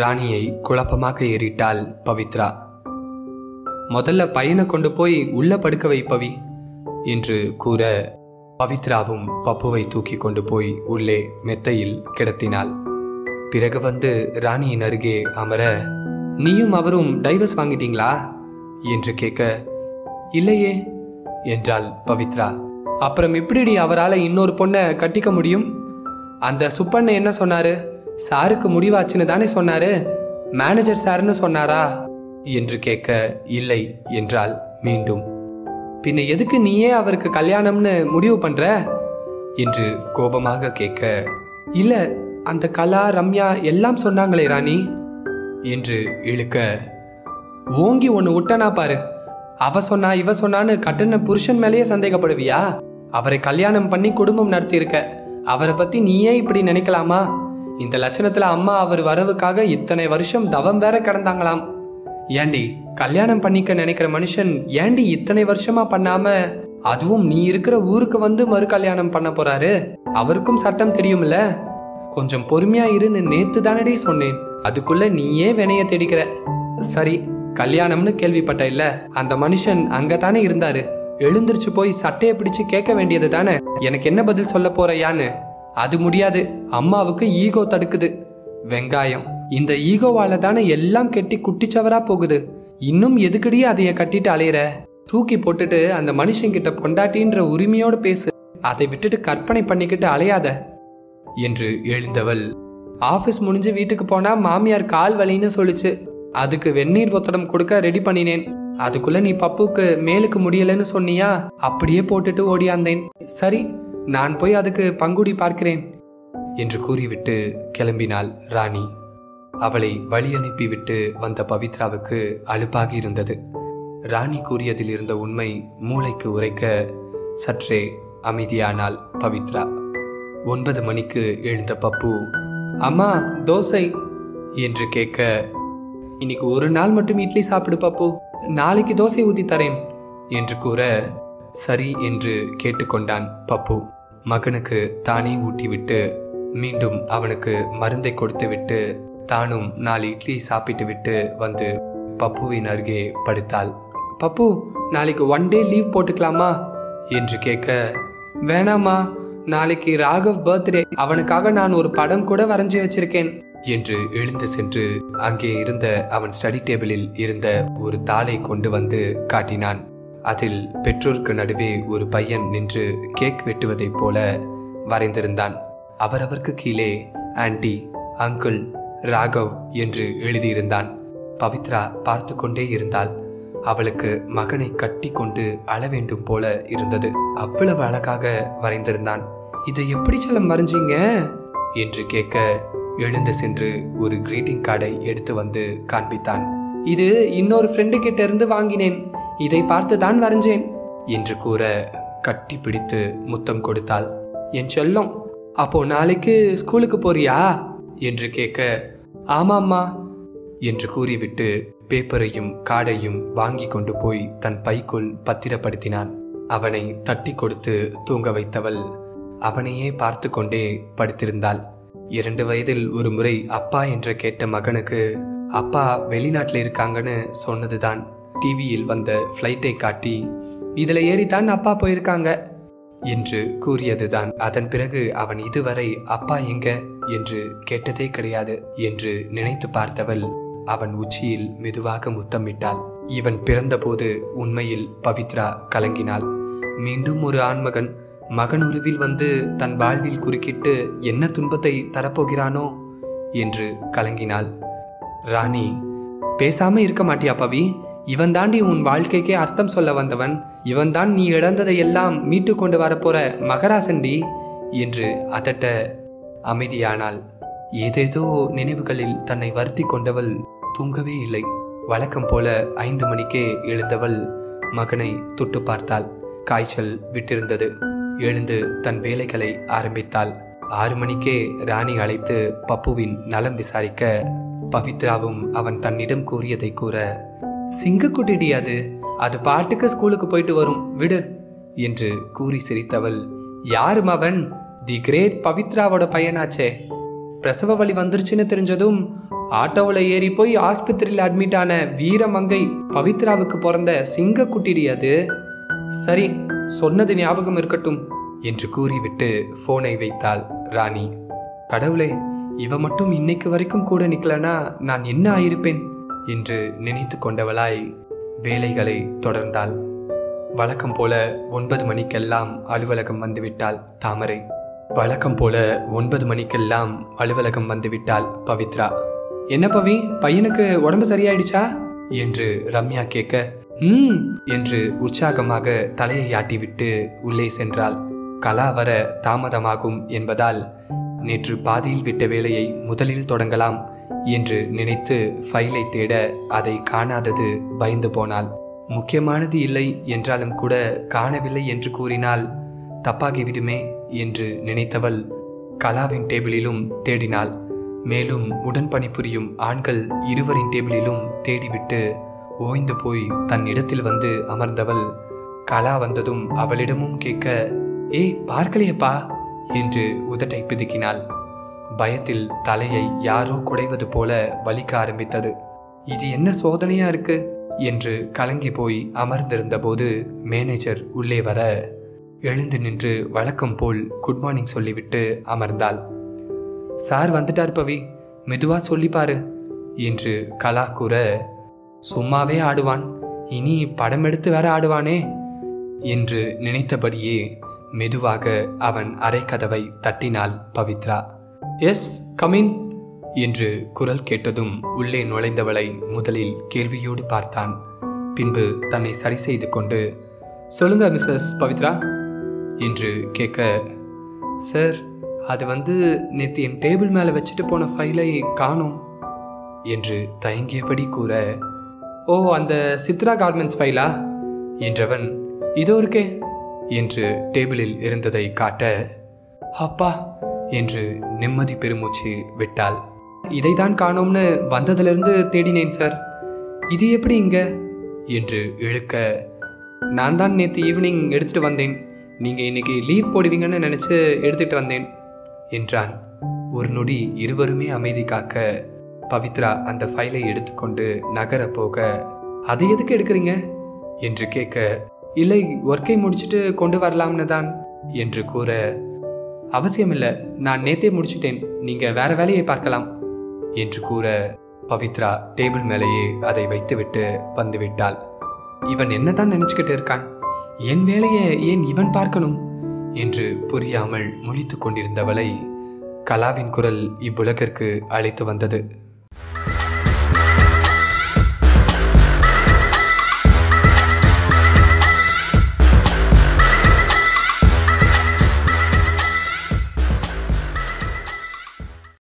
ராணியை குழப்பமாக ஏறிட்டாள் பவித்ரா. முதல்ல பையனை கொண்டு போய் உள்ள படுக்க வைப்பவி என்று கூற பவித்ராவும் பப்புவை தூக்கி கொண்டு போய் உள்ளே மெத்தையில் கிடத்தினாள். பிறகு வந்து ராணியின் அருகே அமர, நீயும் அவரும் டைவர்ஸ் வாங்கிட்டீங்களா என்று கேட்க, இல்லையே என்றாள் பவித்ரா. அப்புறம் இப்படி அவரால் இன்னொரு பொண்ணை கட்டிக்க முடியும்? அந்த சுப்பண்ணை என்ன சொன்னாரு? சாருக்கு முடிவாச்சுன்னு தானே சொன்னாரு, மேனேஜர் சார்னு சொன்னாரா என்று கேட்க, இல்லை என்றாள் மீண்டும். பின்ன எதுக்கு நீயே அவருக்கு கல்யாணம்னு முடிவு பண்ற என்று கோபமாக கேட்க, இல்ல அந்த கலா ரம்யா எல்லாம் சொன்னாங்களே ராணி என்று இழுக்க, ஓங்கி ஒன்று விட்டனா பாரு, அவ சொன்னா இவ சொன்னான்னு கட்டின புருஷன் மேலேயே சந்தேகப்படுவியா? அவரை கல்யாணம் பண்ணி குடும்பம் நடத்தியிருக்க, அவரை பத்தி நீயே இப்படி நினைக்கலாமா? இந்த லட்சணத்துல அம்மா அவர் வரவுக்காக இத்தனை வருஷம் தவம் வேற கிடந்தாங்களாம். ஏண்டி கல்யாணம் பண்ணிக்க நினைக்கிற மனுஷன் ஏண்டி இத்தனை வருஷமா பண்ணாம அதுவும் நீ இருக்கிற ஊருக்கு வந்து மறு கல்யாணம் பண்ண போறாரு? அவருக்கும் சட்டம் தெரியும்ல, கொஞ்சம் பொறுமையா இருன்னு நேத்து தானடி சொன்னேன், அதுக்குள்ள நீயே வினைய தேடிக்கிற. சரி, கல்யாணம்னு கேள்விப்பட்ட இல்ல, அந்த மனுஷன் அங்கதானே இருந்தாரு, எழுந்திருச்சு போய் சட்டையை பிடிச்சு கேட்க வேண்டியது தானே, எனக்கு என்ன பதில் சொல்ல போறையான்னு. அது முடியாது, அம்மாவுக்கு ஈகோ தடுக்குது. வெங்காயம், இந்த ஈகோவால தானே எல்லாம் கெட்டி குட்டிச்சவரா போகுது, இன்னும் எதுக்கடியே அதைய கட்டிட்டு அலையிற? தூக்கி போட்டுட்டு அந்த மனுஷங்கிட்ட பொண்டாட்டின்ற உரிமையோடு பேசு, அதை விட்டுட்டு கற்பனை பண்ணிக்கிட்டு அலையாத என்று எழுந்தவள், ஆஃபீஸ் முடிஞ்சு வீட்டுக்கு போனா மாமியார் கால் வலின்னு சொல்லிச்சு, அதுக்கு வெந்நீர் ஒத்தடம் கொடுக்க ரெடி பண்ணினேன், அதுக்குள்ள நீ பப்புக்கு மேலுக்கு முடியலன்னு சொன்னியா, அப்படியே போட்டுட்டு ஓடியாந்தேன். சரி, நான் போய் அதுக்கு பங்குடி பார்க்கிறேன் என்று கூறிவிட்டு கிளம்பினாள் ராணி. அவளை வழி அனுப்பிவிட்டு வந்த பவித்ராவுக்கு அலுப்பாகி இருந்தது. ராணி கூறியதில் இருந்த உண்மை மூளைக்கு உரைக்க சற்றே அமைதியானாள் பவித்ரா. 9 மணிக்கு எழுந்த பப்பு, அம்மா தோசை என்று கேட்க, இன்னைக்கு ஒரு நாள் மட்டும் இட்லி சாப்பிடு பப்பு, நாளைக்கு தோசை ஊற்றி தரேன் என்று கூற, சரி என்று கேட்டுக்கொண்டான் பப்பு. மகனுக்கு தானே ஊட்டிவிட்டு மீண்டும் அவனுக்கு மருந்தை கொடுத்துவிட்டு தானும் 4 இட்லி சாப்பிட்டு விட்டு வந்து பப்புவின் அருகே படுத்தாள். பப்பு, நாளைக்கு 1 டே லீவ் போட்டுக்கலாமா என்று கேட்க, வேணாமா, நாளைக்கு ராகவ் பர்த்டே, அவனுக்காக நான் ஒரு படம் கூட வரைஞ்சி வச்சிருக்கேன் என்று எழுந்து சென்று அங்கே இருந்த அவன் ஸ்டடி டேபிளில் இருந்த ஒரு தாளை கொண்டு வந்து காட்டினான். அதில் பெற்றோருக்கு நடுவே ஒரு பையன் நின்று கேக் வெட்டுவதைப் போல வரைந்திருந்தான். அவரவருக்கு கீழே ஆன்டி, அங்கிள், ராகவ் என்று எழுதியிருந்தான். பவித்ரா பார்த்து கொண்டே இருந்தாள். அவளுக்கு மகனை கட்டி கொண்டு அழ வேண்டும் போல இருந்தது, அவ்வளவு அழகாக வரைந்திருந்தான். இதை எப்படி செல்லம் வரைஞ்சீங்க என்று கேட்க, எழுந்து சென்று ஒரு கிரீட்டிங் கார்டை எடுத்து வந்து காண்பித்தான். இது இன்னொரு ஃப்ரெண்டு கிட்ட இருந்து வாங்கினேன், இதை பார்த்து தான் வரைஞ்சேன் என்று கூற, கட்டி பிடித்து முத்தம் கொடுத்தாள். என் செல்லம், அப்போ நாளைக்கு ஸ்கூலுக்கு போறியா என்று கேட்க, ஆமாம்மா என்று கூறிவிட்டு பேப்பரையும் காடையும் வாங்கி கொண்டு போய் தன் பைக்குள் பத்திரப்படுத்தினான். அவனை தட்டி கொடுத்து தூங்க வைத்தவள் அவனையே பார்த்து கொண்டே படுத்திருந்தாள். 2 வயதில் ஒரு முறை அப்பா என்று கேட்ட மகனுக்கு அப்பா வெளிநாட்டில் இருக்காங்கன்னு சொன்னதுதான் டிவியில் வந்த ஃப்ளைட்டை காட்டி இதில் ஏறித்தான் அப்பா போயிருக்காங்க என்று கூறியதுதான். அதன் பிறகு அவன் இதுவரை அப்பா எங்க என்று கேட்டதே கிடையாது என்று நினைத்து பார்த்தவள் அவன் உச்சியில் மெதுவாக முத்தமிட்டாள். இவன் பிறந்தபோது உண்மையில் பவித்ரா கலங்கினாள். மீண்டும் ஒரு ஆண்மகன் மகன் உருவில் வந்து தன் வாழ்வில் குறுக்கிட்டு என்ன துன்பத்தை தரப்போகிறானோ என்று கலங்கினாள். ராணி, பேசாம இருக்க மாட்டியா பவி? இவன் தாண்டி உன் வாழ்க்கைக்கே அர்த்தம் சொல்ல வந்தவன், இவன் தான் நீ இழந்ததையெல்லாம் மீட்டு கொண்டு வரப்போற மகராசண்டி என்று அதட்ட அமைதியானாள். ஏதேதோ நினைவுகளில் தன்னை வருத்தி கொண்டவள் தூங்கவே இல்லை. வழக்கம் போல 5 மணிக்கே எழுந்தவள் மகனை தொட்டு பார்த்தாள். காய்ச்சல் விட்டிருந்தது. எழுந்து தன் வேலைகளை ஆரம்பித்தாள். 6 மணிக்கே ராணி அழைத்து பப்புவின் நலம் விசாரிக்க பவித்ராவும் அவன் தன்னிடம் கூறியதை கூற, சிங்கக்குட்டிடி அது, அது பாட்டுக்கு ஸ்கூலுக்கு போயிட்டு வரும் விடு என்று கூறி சிரித்தவள், யாரும் அவன் தி கிரேட் பவித்ராவோட பையனாச்சே. பிரசவ வலி வந்துருச்சுன்னு தெரிஞ்சதும் ஆட்டோவில் ஏறி போய் ஆஸ்பத்திரியில் அட்மிட் ஆன வீரமங்கை பவித்ராவுக்கு பிறந்த சிங்கக்குட்டிடி அது. சரி, சொன்னது ஞாபகம் இருக்கட்டும் என்று கூறிவிட்டு ஃபோனை வைத்தாள் ராணி. கடவுளே, இவ மட்டும் இன்னைக்கு வரைக்கும் கூட நிக்கலனா நான் என்ன ஆயிருப்பேன் என்று நினைத்து கொண்டவளாய் வேலைகளை தொடர்ந்தாள். வழக்கம் போல 9 மணிக்கெல்லாம் அலுவலகம் வந்துவிட்டாள் தாமரை. வழக்கம் போல 9 மணிக்கெல்லாம் அலுவலகம் வந்துவிட்டாள் பவித்ரா. என்ன பவி, பையனுக்கு உடம்பு சரியாயிடுச்சா என்று ரம்யா கேட்க என்று உற்சாகமாக தலையை ஆட்டிவிட்டு உள்ளே சென்றாள். கலா வர தாமதமாகும் என்பதால் நேற்று பாதியில் விட்ட வேலையை முதலில் தொடங்கலாம் என்று நினைத்து ஃபைலை தேட அதை காணாதது பயந்து போனாள். முக்கியமானது இல்லை என்றாலும் கூட காணவில்லை என்று கூறினால் தப்பாகிவிடுமே என்று நினைத்தவள் கலாவின் டேபிளிலும் தேடினாள். மேலும் உடன் பணிபுரியும் ஆண்கள் இருவரின் டேபிளிலும் தேடிவிட்டு ஓய்ந்து போய் தன் இடத்தில் வந்து அமர்ந்தவள் கலா வந்ததும் அவளிடமும் கேட்க, ஏய் பார்க்கலையப்பா என்று உதட்டை பிதுக்கினாள். பயத்தில் தலையை யாரோ குடைவது போல வலிக்க ஆரம்பித்தது. இது என்ன சோதனையா இருக்கு என்று கலங்கி போய் அமர்ந்திருந்த போது மேனேஜர் உள்ளே வர எழுந்து நின்று வழக்கம் போல் குட் மார்னிங் சொல்லிவிட்டு அமர்ந்தாள். சார் வந்துட்டார் பவி, மெதுவா சொல்லிப்பாரு என்று கலா கூற, சும்மாவே ஆடுவான், இனி படம் எடுத்து வேற ஆடுவானே என்று நினைத்தபடியே மெதுவாக அவன் அரை கதவை தட்டினாள் பவித்ரா. எஸ் கமின் என்று குரல் கேட்டதும் உள்ளே நுழைந்தவளை முதலில் கேள்வியோடு பார்த்தான். பின்பு தன்னை சரி செய்து கொண்டு, சொல்லுங்க மிஸ்ஸஸ் பவித்ரா என்று கேட்க, சார் அது நேற்று என் டேபிள் மேலே வச்சுட்டு போன ஃபைலை காணோம் என்று தயங்கியபடி கூற, ஓ அந்த சித்ரா கார்மெண்ட்ஸ் ஃபைலா என்றவன், இதோ இருக்கே என்று டேபிளில் இருந்ததை காட்ட, அப்பா என்று நிம்மதி பெருமூச்சு விட்டாள். இதைதான் காணோம்னு வந்ததிலிருந்து தேடினேன் சார், இது எப்படி இங்க என்று இழுக்க, நான் தான் நேற்று ஈவினிங் எடுத்துட்டு வந்தேன், நீங்கள் இன்னைக்கு லீவ் போடுவீங்கன்னு நினச்சி எடுத்துட்டு வந்தேன் என்றான். ஒரு நொடி இருவருமே அமைதி காக்க பவித்ரா அந்த ஃபைலை எடுத்துக்கொண்டு நகர போக, அது எதுக்கு எடுக்கிறீங்க என்று கேட்க, இல்லை ஒர்க்கை முடிச்சுட்டு கொண்டு வரலாம்னு தான் என்று கூற, அவசியம் இல்லை, நான் நேத்தே முடிச்சுட்டேன், நீங்கள் வேற வேலையை பார்க்கலாம் என்று கூற பவித்ரா டேபிள் மேலேயே அதை வைத்துவிட்டு வந்துவிட்டாள். இவன் என்னதான் நினச்சிக்கிட்டு இருக்கான், என் வேலையை ஏன் இவன் பார்க்கணும் என்று புரியாமல் முழித்து கொண்டிருந்தவளை கலாவின் குரல் இவ்வுலகிற்கு அழைத்து வந்தது.